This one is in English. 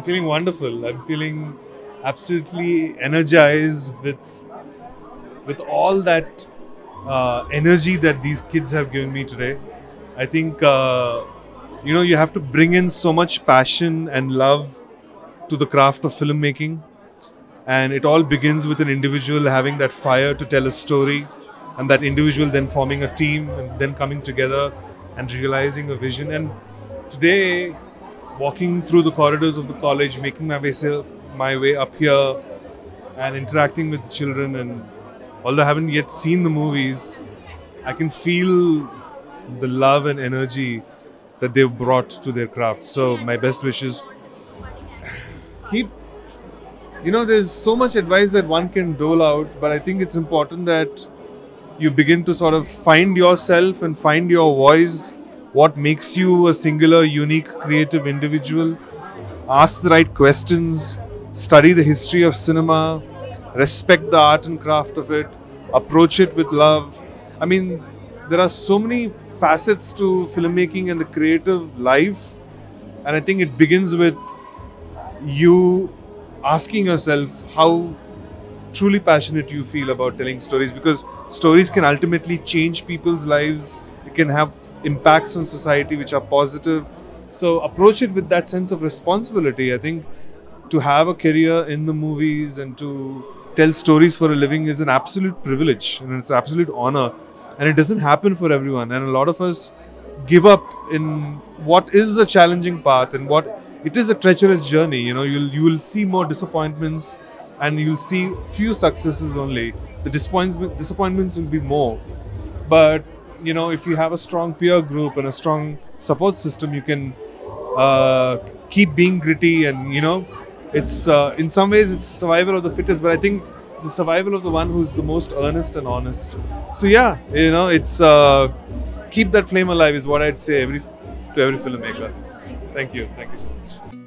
I'm feeling wonderful. I'm feeling absolutely energized with all that energy that these kids have given me today. I think, you know, you have to bring in so much passion and love to the craft of filmmaking. And it all begins with an individual having that fire to tell a story, and that individual then forming a team and then coming together and realizing a vision. And today, walking through the corridors of the college, making my way up here and interacting with the children, and although I haven't yet seen the movies, I can feel the love and energy that they've brought to their craft. So my best wishes. You know, there's so much advice that one can dole out, but I think it's important that you begin to sort of find yourself and find your voice, what makes you a singular, unique, creative individual. Ask the right questions, study the history of cinema, respect the art and craft of it, approach it with love. I mean, there are so many facets to filmmaking and the creative life, and I think it begins with you asking yourself how truly passionate you feel about telling stories, because stories can ultimately change people's lives. It can have impacts on society which are positive. So approach it with that sense of responsibility. I think to have a career in the movies and to tell stories for a living is an absolute privilege and it's an absolute honor, and it doesn't happen for everyone, and a lot of us give up in what is a challenging path and what it is a treacherous journey. You know, you'll see more disappointments and you'll see few successes only. The disappointments will be more. But, you know, if you have a strong peer group and a strong support system, you can keep being gritty and, you know, it's in some ways it's survival of the fittest, but I think the survival of the one who's the most earnest and honest. So yeah, you know, it's keep that flame alive is what I'd say to every filmmaker. Thank you so much.